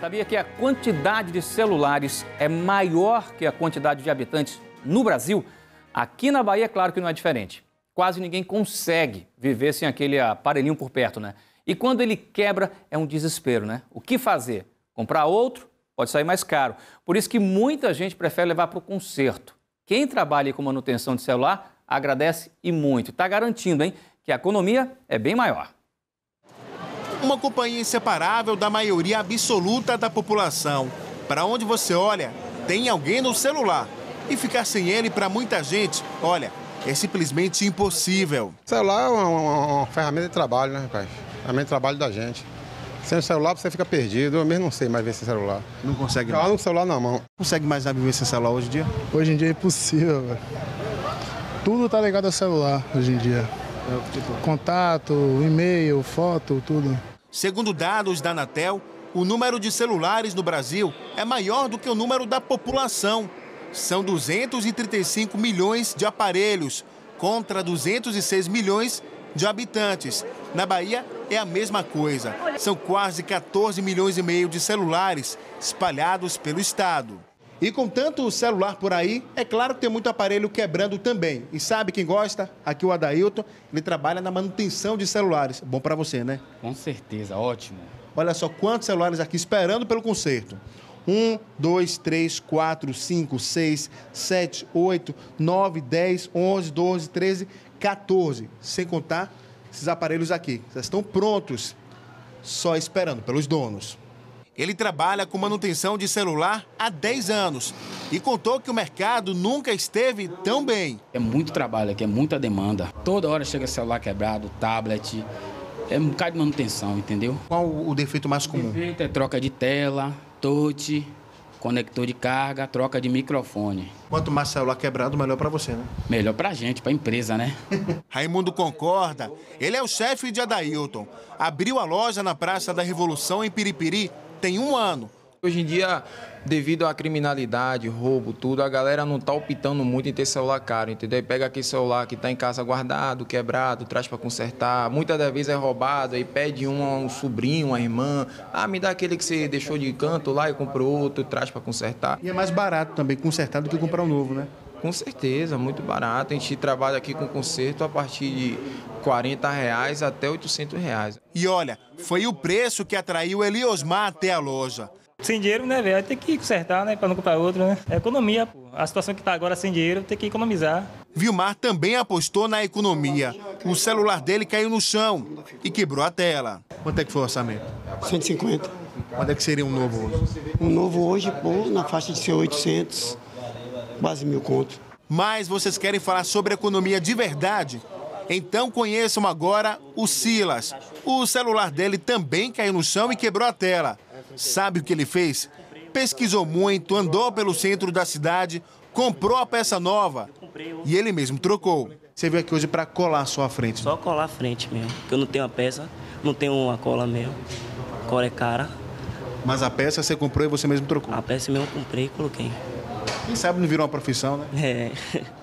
Sabia que a quantidade de celulares é maior que a quantidade de habitantes no Brasil? Aqui na Bahia, claro que não é diferente. Quase ninguém consegue viver sem aquele aparelhinho por perto, né? E quando ele quebra, é um desespero, né? O que fazer? Comprar outro? Pode sair mais caro. Por isso que muita gente prefere levar para o conserto. Quem trabalha com manutenção de celular agradece e muito. Está garantindo, hein, que a economia é bem maior. Uma companhia inseparável da maioria absoluta da população. Para onde você olha, tem alguém no celular. E ficar sem ele, para muita gente, olha, é simplesmente impossível. O celular é uma ferramenta de trabalho, né, rapaz? Ferramenta de trabalho da gente. Sem o celular você fica perdido, eu mesmo não sei mais ver sem celular. Não consegue mais? Com celular na mão. Consegue mais viver sem celular hoje em dia? Hoje em dia é impossível, velho. Tudo tá ligado ao celular hoje em dia. Contato, e-mail, foto, tudo. Segundo dados da Anatel, o número de celulares no Brasil é maior do que o número da população. São 235 milhões de aparelhos contra 206 milhões de habitantes. Na Bahia é a mesma coisa. São quase 14 milhões e meio de celulares espalhados pelo estado. E com tanto celular por aí, é claro que tem muito aparelho quebrando também. E sabe quem gosta? Aqui o Adailton, ele trabalha na manutenção de celulares. Bom para você, né? Com certeza, ótimo. Olha só quantos celulares aqui esperando pelo conserto. 1, 2, 3, 4, 5, 6, 7, 8, 9, 10, 11, 12, 13, 14. Sem contar esses aparelhos aqui. Já estão prontos, só esperando pelos donos. Ele trabalha com manutenção de celular há 10 anos e contou que o mercado nunca esteve tão bem. É muito trabalho aqui, é muita demanda. Toda hora chega celular quebrado, tablet, é um bocado de manutenção, entendeu? Qual o defeito mais comum? O defeito é troca de tela, touch, conector de carga, troca de microfone. Quanto mais celular quebrado, melhor para você, né? Melhor para a gente, para a empresa, né? Raimundo concorda. Ele é o chefe de Adailton. Abriu a loja na Praça da Revolução, em Piripiri, tem um ano. Hoje em dia, devido à criminalidade, roubo, tudo, a galera não tá optando muito em ter celular caro, entendeu? E pega aquele celular que tá em casa guardado, quebrado, traz para consertar. Muitas das vezes é roubado, aí pede um a um sobrinho, uma irmã. Ah, me dá aquele que você deixou de canto lá e comprou outro, traz para consertar. E é mais barato também consertar do que comprar um novo, né? Com certeza, muito barato. A gente trabalha aqui com conserto a partir de R$40 até R$800. E olha, foi o preço que atraiu Eli Osmar até a loja. Sem dinheiro, né, velho? Tem que consertar, né, para não comprar outro, né? É economia, pô. A situação que tá agora sem dinheiro, tem que economizar. Vilmar também apostou na economia. O celular dele caiu no chão e quebrou a tela. Quanto é que foi o orçamento? 150. Quanto é que seria um novo hoje? Um novo hoje, pô, na faixa de ser 800. Quase R$1.000. Mas vocês querem falar sobre economia de verdade? Então conheçam agora o Silas. O celular dele também caiu no chão e quebrou a tela. Sabe o que ele fez? Pesquisou muito, andou pelo centro da cidade, comprou a peça nova e ele mesmo trocou. Você veio aqui hoje para colar só a frente? Só colar a frente mesmo, porque eu não tenho a peça, não tenho uma cola mesmo. Cola é cara. Mas a peça você comprou e você mesmo trocou? A peça mesmo eu comprei e coloquei. Quem sabe não virou uma profissão, né? É.